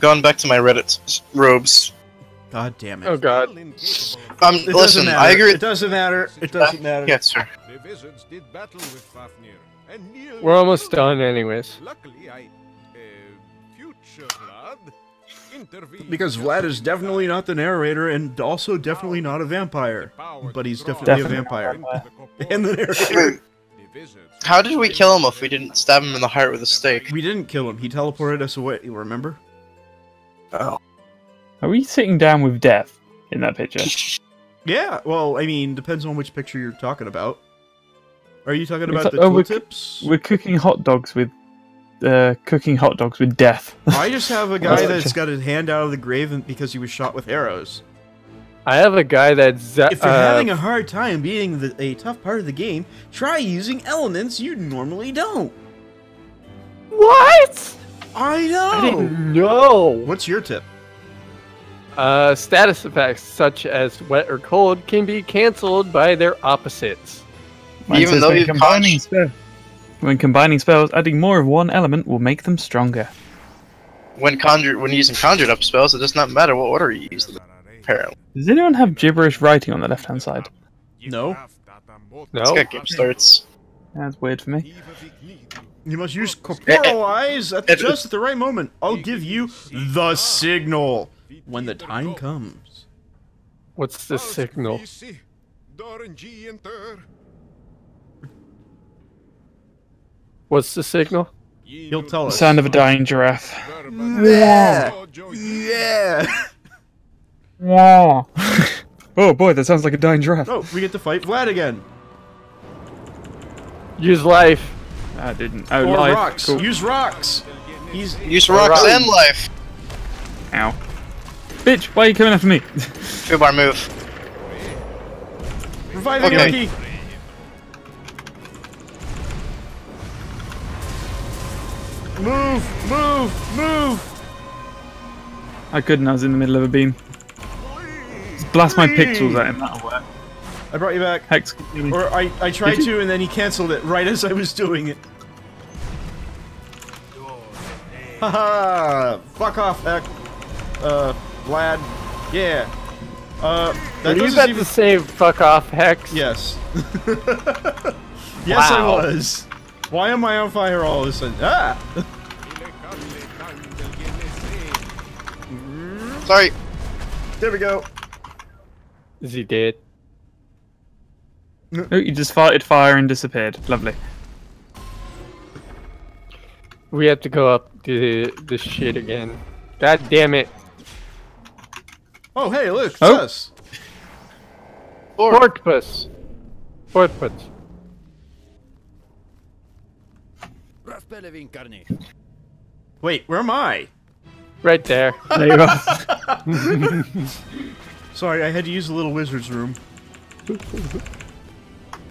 gone back to my Reddit robes. God damn it. Oh god. Listen, I agree. It doesn't matter. It doesn't matter. Yes, sir. The wizards did battle with Fafnir, and we're almost done anyways. Luckily, future Vlad intervened. Because Vlad is definitely not the narrator and also definitely not a vampire. But he's definitely a vampire. And the narrator. How did we kill him if we didn't stab him in the heart with a stake? We didn't kill him. He teleported us away, remember? Oh. Are we sitting down with death in that picture? Yeah, well, I mean, depends on which picture you're talking about. Are you talking about the tooltips? We're cooking hot dogs with... cooking hot dogs with death. I just have a guy that's got his hand out of the grave because he was shot with arrows. I have a guy that's... if you're having a hard time being a tough part of the game, try using elements you normally don't. What? I know! I didn't know! What's your tip? Status effects such as wet or cold can be cancelled by their opposites. Even though you're combining spells. When combining spells, adding more of one element will make them stronger. When using conjured up spells, it does not matter what order you use them. Apparently. Does anyone have gibberish writing on the left-hand side? No. No. It's got starts. That's weird for me. You must use corporal eyes at just the right moment. I'll give you the signal. When the time comes. What's the signal? What's the signal? He'll tell us. The sound of a dying giraffe. Yeah. Yeah. Wow. Oh boy, that sounds like a dying giraffe. Oh, we get to fight Vlad again. Use life. I didn't. Oh, life. Rocks. Cool. Use rocks. Use rocks and life. Ow. Bitch, why are you coming after me? Fubar, move. Reviving Lucky! Move! Move! Move! I couldn't, I was in the middle of a beam. Just blast my pixels at him, that'll work. I brought you back. Hex. Or I tried to and then he cancelled it right as I was doing it. Haha! Fuck off, Hex. Vlad, yeah. Were you about to say fuck off, Hex? Yes. Yes, I was. Why am I on fire all of a sudden? Ah! Sorry. There we go. Is he dead? Oh, you just farted fire and disappeared. Lovely. We have to go up to this shit again. God damn it. Oh, hey, look, it's us. Portpus. Portpus. Wait, where am I? Right there. There you go. Sorry, I had to use the little wizard's room.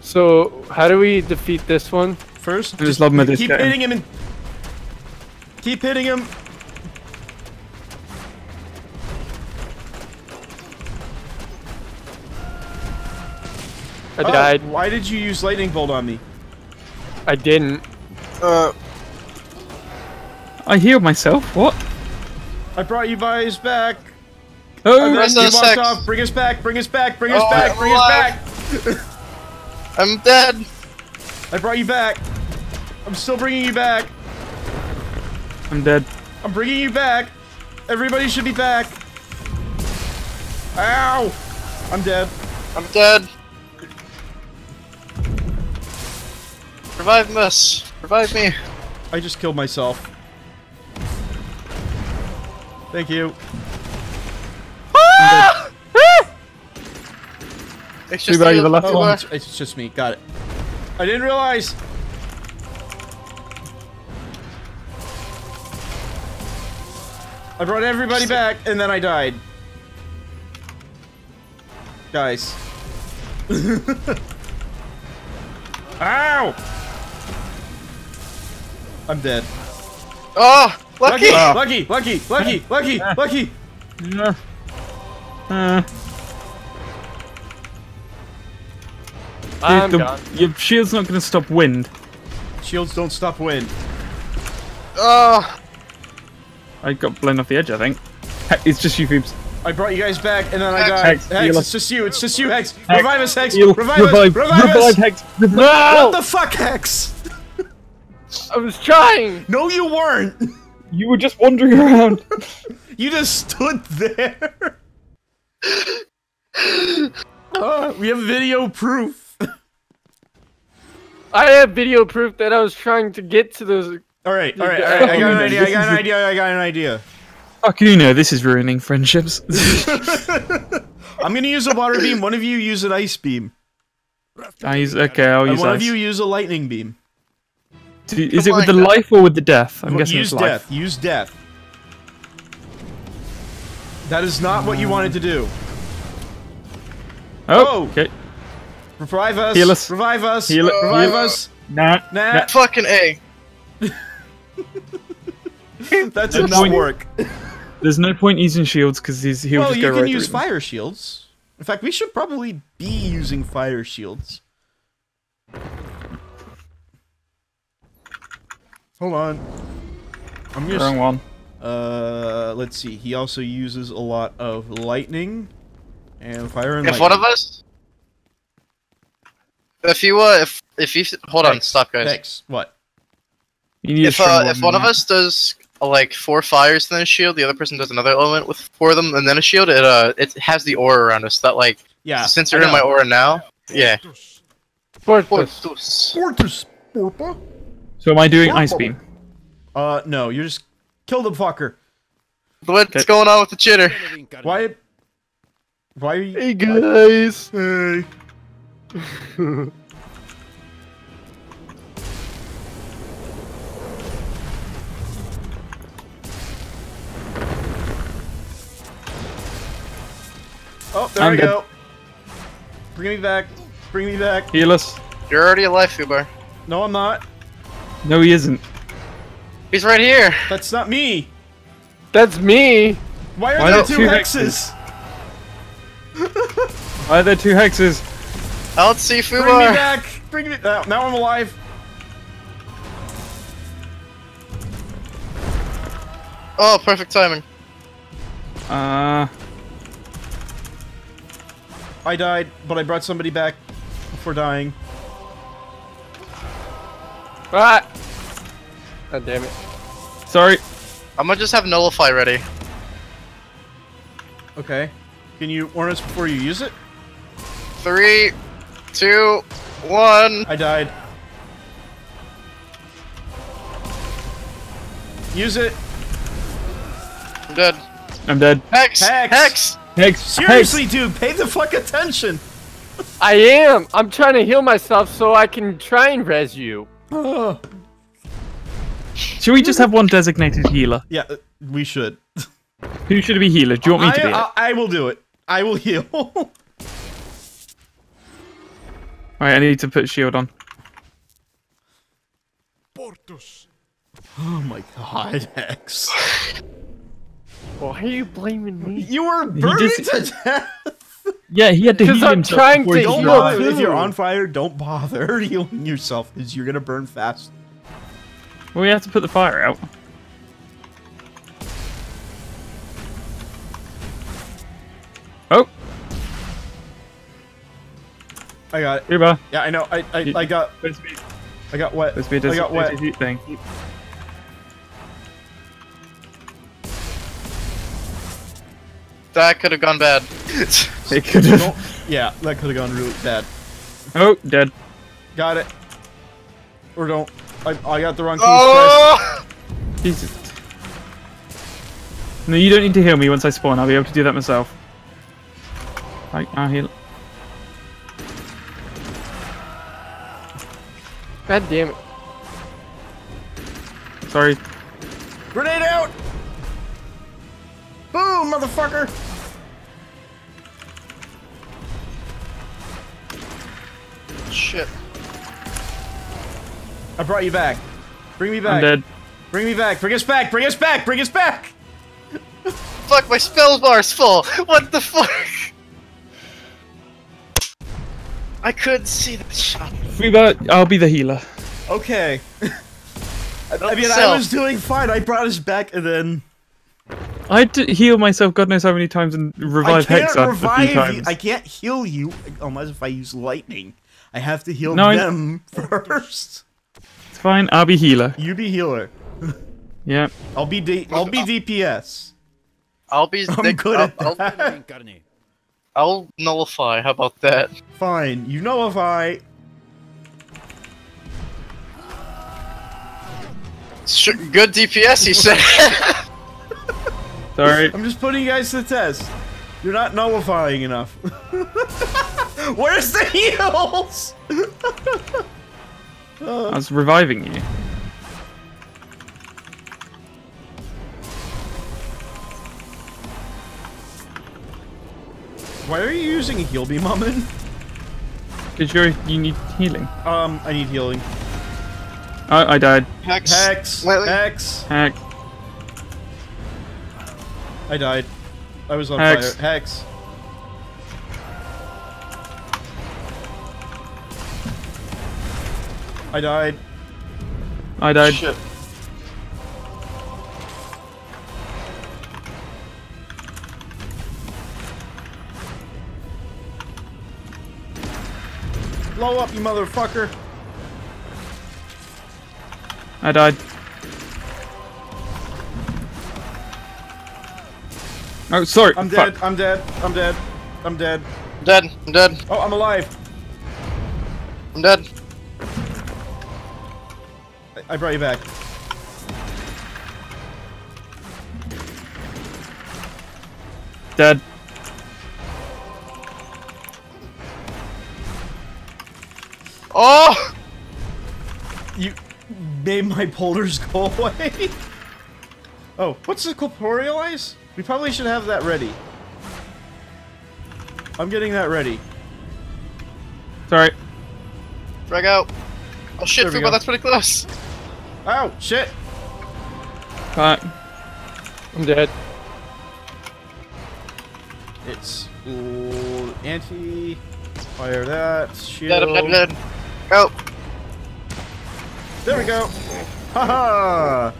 So, how do we defeat this one? First, just love him. Keep hitting him and... Keep hitting him. I died. Why did you use lightning bolt on me? I didn't. I healed myself. What? I brought you guys back. Oh, and then you walked off. Bring us back. Bring us back. Bring us back. Bring us back. I'm dead. I brought you back. I'm still bringing you back. I'm dead. I'm bringing you back. Everybody should be back. Ow! I'm dead. I'm dead. Revive us! Revive me! I just killed myself. Thank you. Ah! It's just the left one. It's just me. Got it. I didn't realize. I brought everybody back, and then I died. Guys. Ow! I'm dead. Oh! Lucky! Lucky! Lucky! Lucky! Lucky! Lucky! Lucky! I'm gone. Your shield's not gonna stop wind. Shields don't stop wind. Oh! I got blown off the edge, I think. It's just you, Phoebs. I brought you guys back, and then I died. Hex, it's just you. It's just you, Hex. Revive us, Hex. Revive us. Hex. No! What the fuck, Hex? I was trying. No, you weren't. You were just wandering around. You just stood there. We have video proof. I have video proof that I was trying to get to those. All right. I got an idea. Fuck you, no, this is ruining friendships. I'm gonna use a water beam. One of you use an ice beam. I'll use ice. One of you use a lightning beam. Is it with the life or with the death? I'm guessing it's life. Use death. Use death. That is not what you wanted to do. Oh! Okay. Revive us! Heal us! Revive us! Heal us! Revive us! Nah. Fucking A! That did not work. There's no point using shields because he'll just go right through them. Well, you can use fire shields. In fact, we should probably be using fire shields. Hold on. I'm just... Wrong one. Let's see. He also uses a lot of lightning and fire and lightning. If one of us, if you hold on, stop guys. Thanks. What? If one of us does like 4 fires and then a shield, the other person does another element with 4 of them and then a shield, it has the aura around us that like since you're in my aura now. Yeah. So am I doing ice beam? No, you're just kill the fucker. What's going on with the chitter? Why are you... Hey guys! Hey! Oh, there we go! Bring me back! Bring me back! Heal us! You're already alive, Fubar. No, I'm not. No, he isn't. He's right here. That's not me. That's me. Why are there two hexes? Why are there two hexes? I'll see Fubar. Bring me back. Bring me. Now I'm alive. Oh, perfect timing. I died, but I brought somebody back before dying. Ah. God damn it. Sorry. I'm gonna just have Nullify ready. Okay. Can you warn us before you use it? 3, 2, 1. I died. Use it. I'm dead. I'm dead. Hex! Hex! Hex! Hex. Seriously, Hex. Dude, pay the fuck attention! I am! I'm trying to heal myself so I can try and res you. Oh. Should we just have one designated healer? Yeah, we should. Who should be healer? Do you want me to be it? I will do it. I will heal. Alright, I need to put shield on. Portus. Oh my god, Hex. Why are you blaming me? You were burned to death! Yeah, he had to heal himself. Because I'm trying to heal. If you're on fire, don't bother healing yourself, because you're going to burn fast. Well, we have to put the fire out. Oh! I got it. Uber. Yeah, I know. I got... I got wet. I got wet. Thing. That could have gone bad. It could have. Yeah, that could have gone really bad. Oh, dead. Got it. Or don't. I got the wrong King's Quest. Jesus. No, you don't need to heal me once I spawn. I'll be able to do that myself. I'll heal. God damn it. Sorry. Grenade out! Boom, motherfucker! Shit. I brought you back. Bring me back. I'm dead. Bring me back. Bring us back. Bring us back. Bring us back. Fuck, my spell bar's full. What the fuck? I couldn't see the shot. I'll be the healer. Okay. I mean, I was doing fine. I brought us back and then I had to heal myself God knows how many times and revive Hexar a few times. I can't heal you unless if I use lightning. I have to heal them first. It's fine, I'll be healer. You be healer. Yeah. I'll be DPS. I'll nullify, how about that? Fine, you nullify. Good DPS, you said. Sorry. I'm just putting you guys to the test. You're not nullifying enough. Where's the heals? I was reviving you. Why are you using a heal beam, Mammon? Because you need healing. I need healing. Oh, I died. Hex. I died. I was on fire. Hex. I died. Shit. Blow up, you motherfucker. I died. Oh, sorry. I'm dead. I'm dead. I'm dead. I'm dead. I'm dead. I'm dead. Oh, I'm alive. I'm dead. I brought you back. Dead. Oh! You made my boulders go away. Oh, what's the corporeal ice? We probably should have that ready. I'm getting that ready. Sorry. Drag out. Oh shit, Fuba, that's pretty close. Oh shit. Alright. I'm dead. It's anti. Fire that. Shield. Dead, I'm dead, dead. Go. There we go. Haha.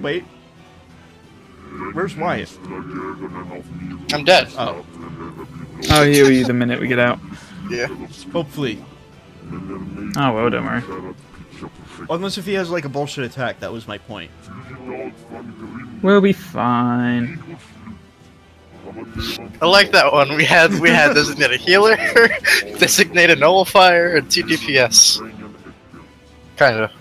Wait. Where's Wyatt? I'm dead. Oh. I'll heal you the minute we get out. Yeah. Hopefully. Oh well, don't worry. Unless if he has like a bullshit attack, that was my point. We'll be fine. I like that one. We had designated healer, designated nullifier, and two DPS. Kinda.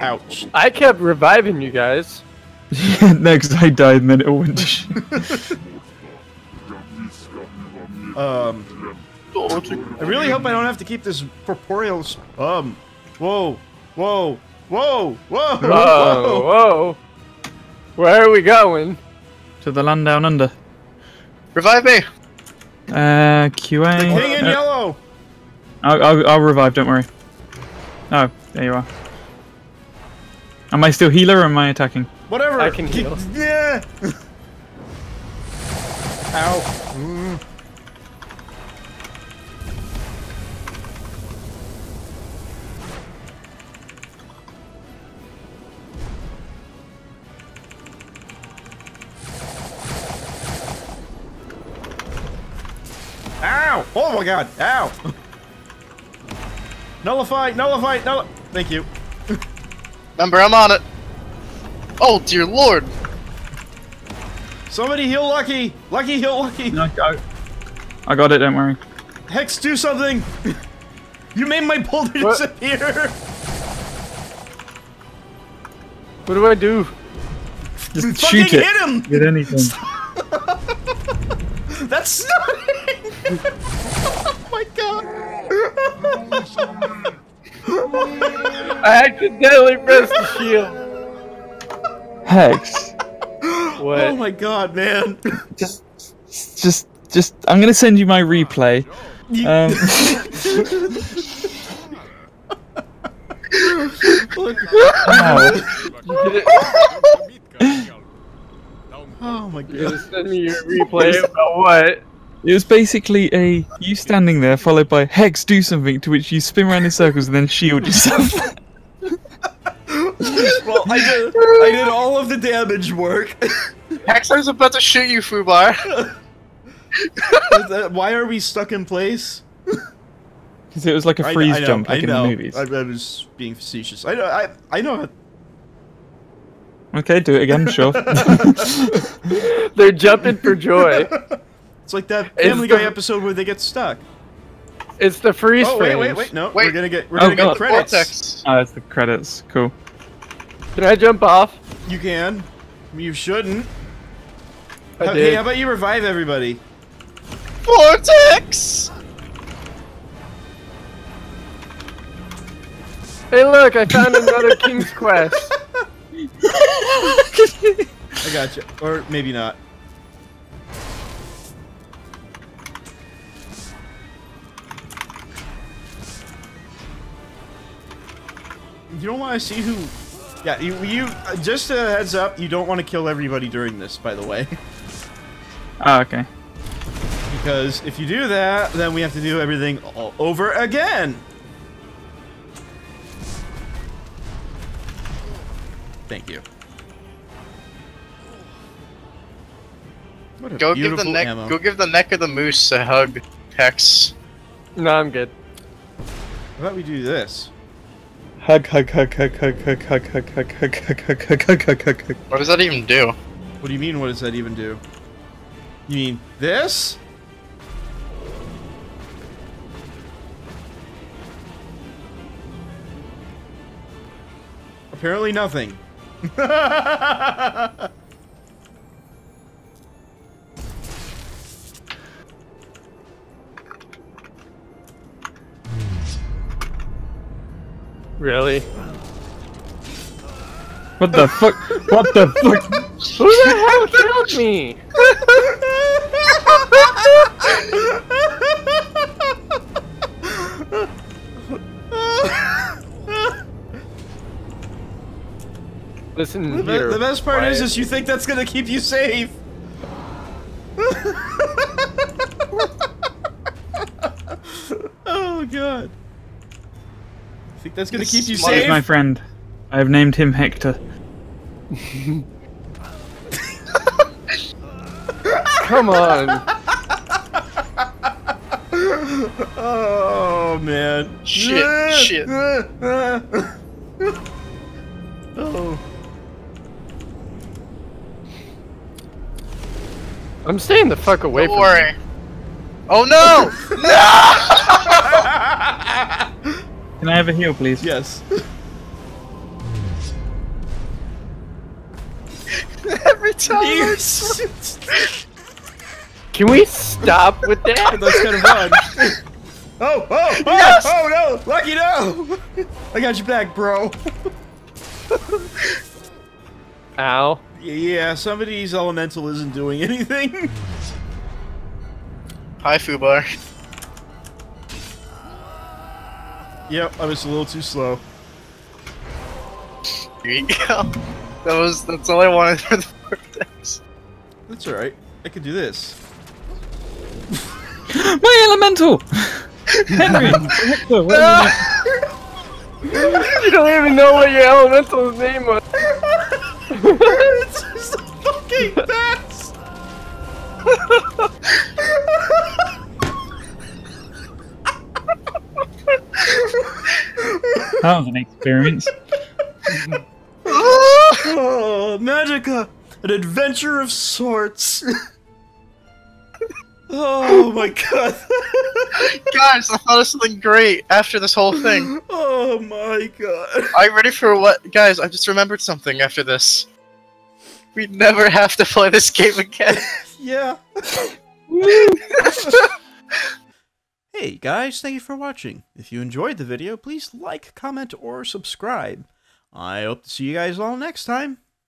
Ouch. I kept reviving you guys. Yeah, next I died and then it went to shit. I really hope I don't have to keep this corporeal. Whoa, whoa, whoa, whoa, whoa, whoa. Where are we going? To the land down under. Revive me. QA. The king in yellow. I'll revive. Don't worry. Oh, there you are. Am I still healer or am I attacking? Whatever. I can heal. Yeah. Ow. Mm. Ow! Oh my god! Ow! Nullify! Nullify! Nullify! Thank you. Remember, I'm on it. Oh dear lord! Somebody heal Lucky! Lucky heal Lucky! No, I got it, don't worry. Hex, do something! You made my boulder disappear! What do I do? Just shoot it! Hit him! Get anything. That's not it! Oh my god! I accidentally pressed the shield! Hex. What? Oh my god, man. Just I'm gonna send you my replay. Oh my god. You're gonna send me your replay about what? It was basically a you standing there followed by Hex do something, to which you spin around in circles and then shield yourself. Well, I did all of the damage work. Hexar's about to shoot you, Fubar. Why are we stuck in place? Because it was like a freeze jump, like in the movies. I was being facetious. I know. Okay, do it again, sure. They're jumping for joy. It's like that Family Guy episode where they get stuck. It's the freeze frame. Wait, no. Wait. We're gonna get credits. Oh, it's the credits. Cool. Did I jump off? You can. You shouldn't. I did. Hey, how about you revive everybody? Vortex! Hey look, I found another King's Quest. I gotcha. Or maybe not. You don't want to see who... Yeah, you just a heads up, you don't want to kill everybody during this, by the way. Oh, okay. Because if you do that, then we have to do everything all over again! Thank you. What a beautiful ammo. Go give the neck of the moose a hug, Hex. No, I'm good. How about we do this? Hug. What does that even do? What do you mean, what does that even do? You mean this? Apparently nothing. Really? What the fuck? What the fuck? Who the hell killed me? Listen, the best part is you think that's gonna keep you safe. Oh god. That's gonna keep you safe. My friend, I have named him Hector. Come on. Oh man. Shit. Oh. I'm staying the fuck away from you. Oh no! No! Can I have a heal, please? Yes. Every time. Can we stop with that? That's kind of fun. Oh! Yes! Oh no! Lucky no! I got your back, bro. Ow. Yeah, somebody's elemental isn't doing anything. Hi, Fubar. Yep, I was a little too slow. Here you go. That's all I wanted for the vortex. That's alright. I can do this. My elemental! Henry! Hector, what you don't even know what your elemental's name was. It's just fucking fast! That was an experience. Oh, Magicka! An adventure of sorts! Oh my god. Guys, I thought of something great after this whole thing. Oh my god. Are you ready for what? Guys, I just remembered something after this. We never have to play this game again. Yeah. Hey guys, thank you for watching. If you enjoyed the video, please like, comment, or subscribe. I hope to see you guys all next time.